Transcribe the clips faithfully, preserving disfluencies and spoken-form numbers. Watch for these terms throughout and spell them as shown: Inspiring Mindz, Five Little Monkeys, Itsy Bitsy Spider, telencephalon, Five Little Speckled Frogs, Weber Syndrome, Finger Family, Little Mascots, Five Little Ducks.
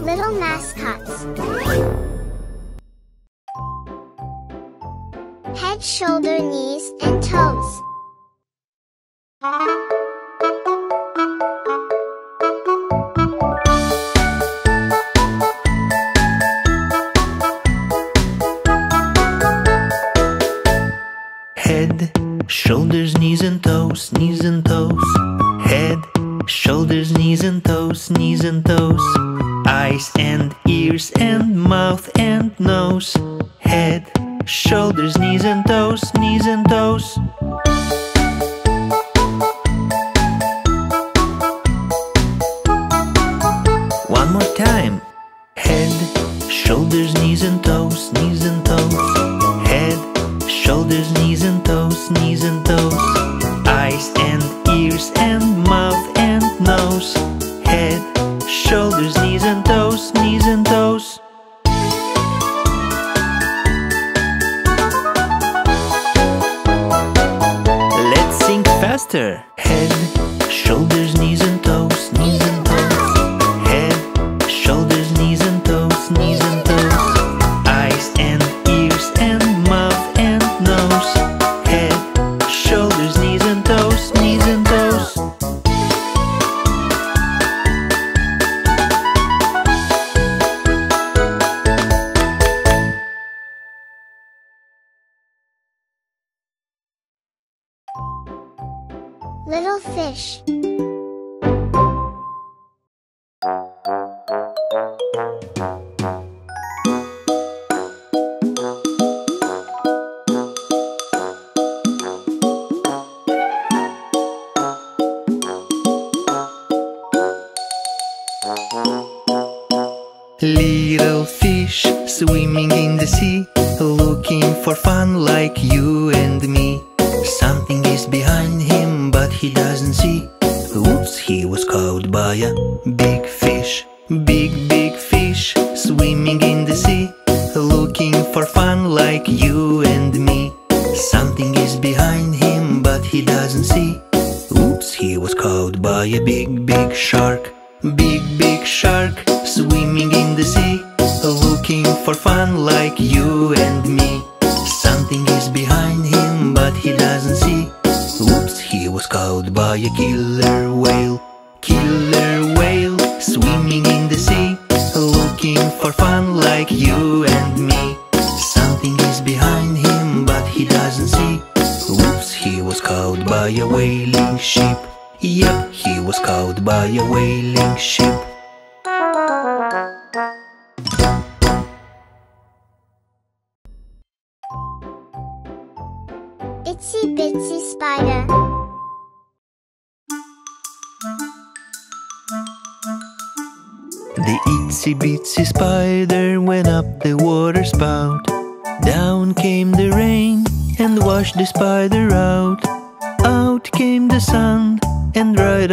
Little Mascots. Head, shoulder, knees, and toes. Head, shoulders, knees, and toes, knees, and toes. Head, shoulders, knees, and toes, knees, and toes. Eyes and ears and mouth and nose. Head, shoulders, knees, and toes, knees, and toes. One more time. Head, shoulders, knees, and toes, knees, and toes. Head, shoulders, knees, and toes, knees, and toes. Eyes and ears and mouth and nose. Head, shoulders, knees, and toes, knees, and toes. Let's sing faster. Head, shoulders, knees, and toes, knees, and toes. Head, shoulders, knees, and toes, knees, and toes. Eyes and ears and mouth and nose. Head, shoulders, knees, and toes, knees, and toes. Little fish. Little fish swimming in the sea, looking for fun like you and me. Something is behind him, but he doesn't see. Whoops, he was caught by a big fish. Big, big fish, swimming in the sea, looking for fun like you and me. Something is behind him, but he doesn't see. Whoops, he was caught by a big, big shark. Big, big shark, swimming in the sea, looking for fun like you and me. Something is behind him, but he doesn't see. Oops, he was caught by a killer whale. Killer whale, swimming in the sea, looking for fun like you and me. Something is behind him, but he doesn't see. Oops, he was caught by a whaling ship. Yep, he was caught by a whaling ship. Itsy Bitsy Spider. The itsy bitsy spider went up the water spout. Down came the rain and washed the spider out. Out came the sun and dried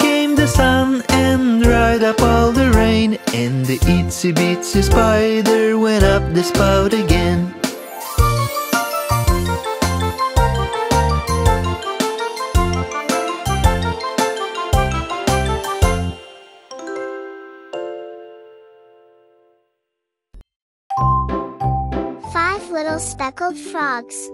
came the sun and dried up all the rain, and the Itsy Bitsy Spider went up the spout again. Five little speckled frogs.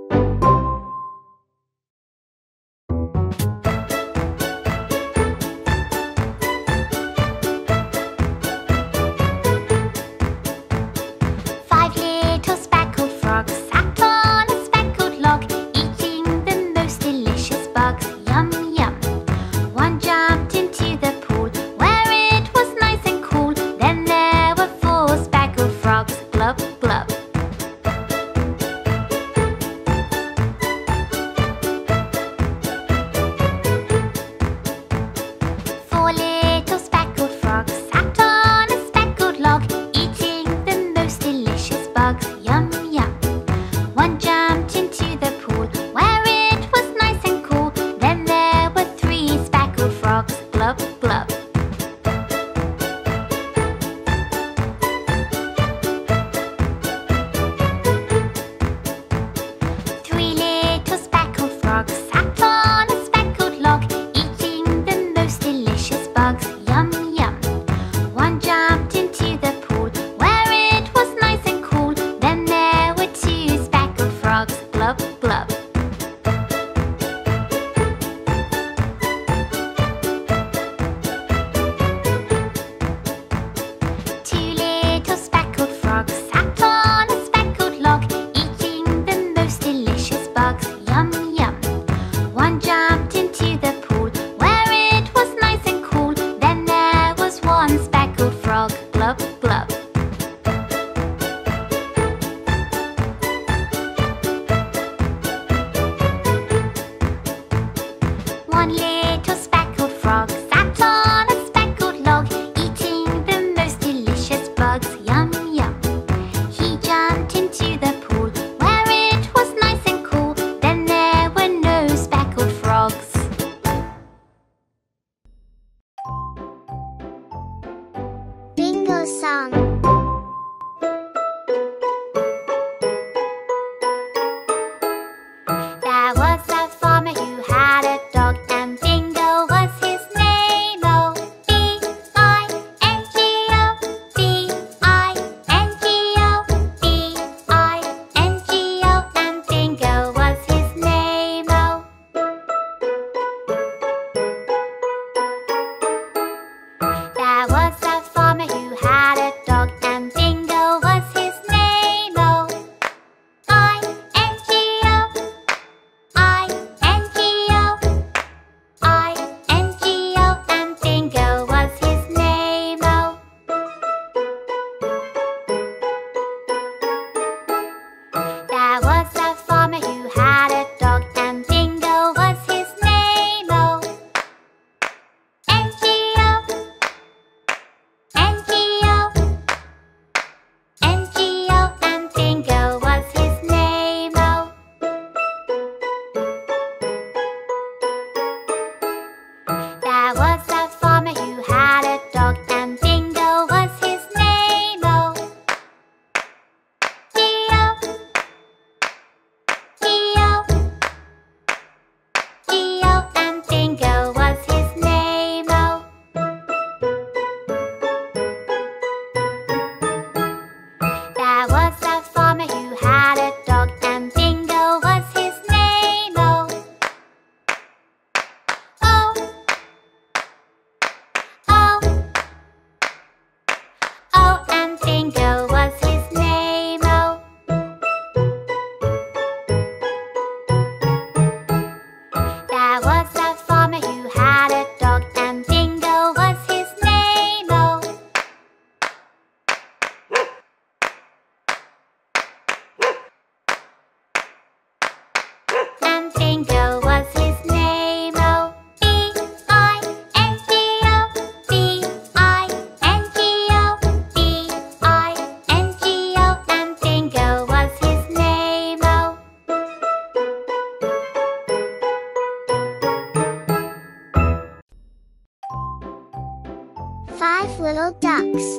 Five little ducks.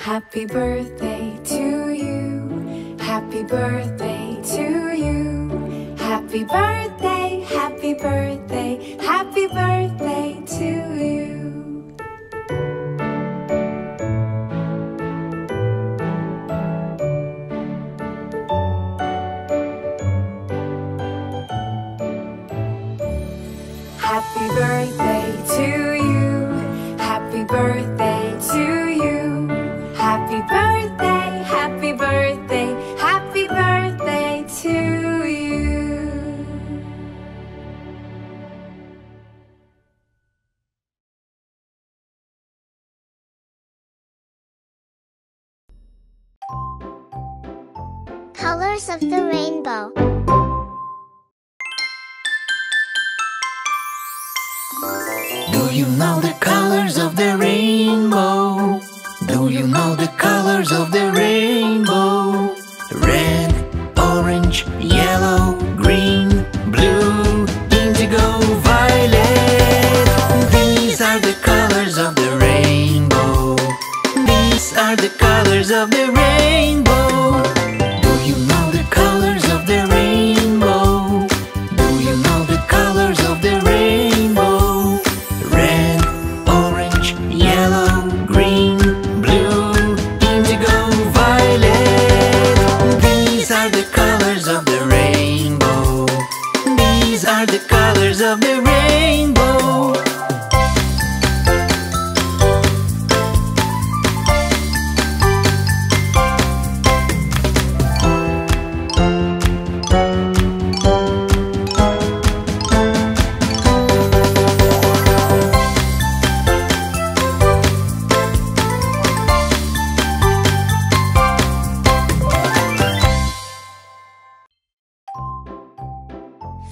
Happy birthday to you, happy birthday to you, happy birthday, happy birthday, happy birthday to you. colors of the rainbow. Do you know the colors of the rainbow? Do you know the colors of the rainbow? Red, orange, yellow, green, blue, indigo, violet. These are the colors of the rainbow. These are the colors of the rainbow. Do you know the colors of the rainbow? Do you know the colors of the rainbow? Red, orange, yellow, green, blue, indigo, violet. These are the colors of the rainbow. These are the colors of the rainbow.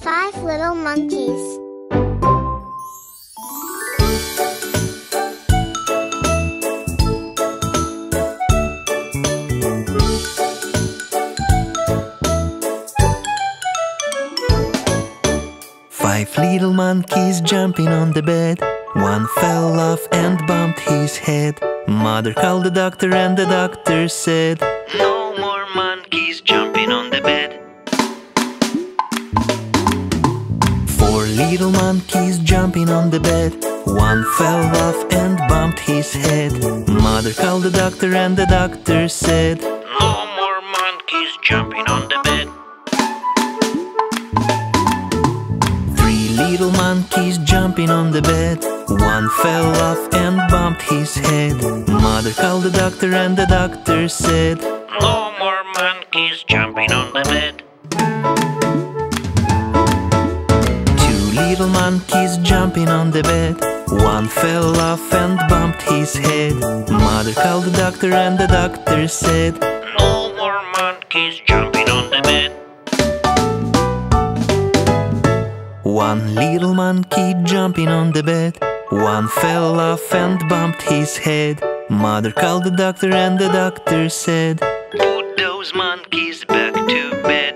Five little monkeys jumping on the bed. One fell off and bumped his head. Mother called the doctor and the doctor said, "No more monkeys jumping on the bed." Four little monkeys jumping on the bed. One fell off and bumped his head. Mother called the doctor and the doctor said, "No more monkeys jumping on the bed." Little monkeys jumping on the bed. One fell off and bumped his head. Mother called the doctor and the doctor said, "No more monkeys jumping on the bed." Two little monkeys jumping on the bed. One fell off and bumped his head. Mother called the doctor and the doctor said, "No more monkeys jumping on the bed." One little monkey jumping on the bed. One fell off and bumped his head. Mother called the doctor and the doctor said, "Put those monkeys back to bed."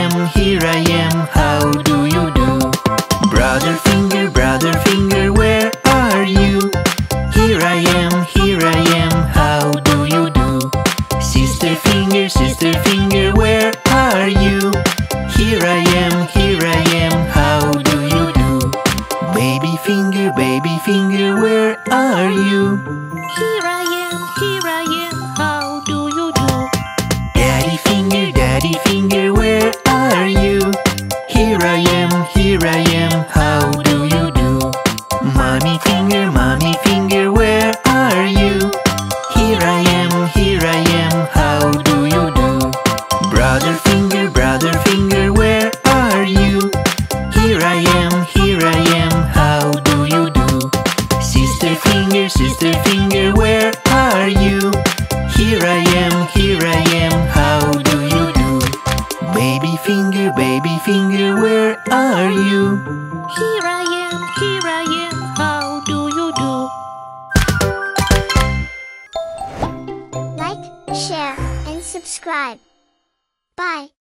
am, here I am, how do you do? Brother Finger, Brother Finger, where are you? Here I am, here I am, how do you do? Sister Finger, Sister Finger, where are you? Here I am, here I am, how do you do? Baby Finger, Baby Finger, where are you? Here I am, here I am, how do you do? Daddy Finger, Daddy Finger, where are you? Here I am, here I am, how do you do? Mommy Finger, Mommy Finger, where are you? Here I am, here I am, how do you do? Brother Finger, Brother Finger, where are you? Here I am, here I am, how do you do? Sister Finger, Sister Finger, where are you? Here I am, here I am, how do you do? Baby Finger, Baby Finger, where are you? Here I am, here I am, how do you do? Like, share, and subscribe. Bye.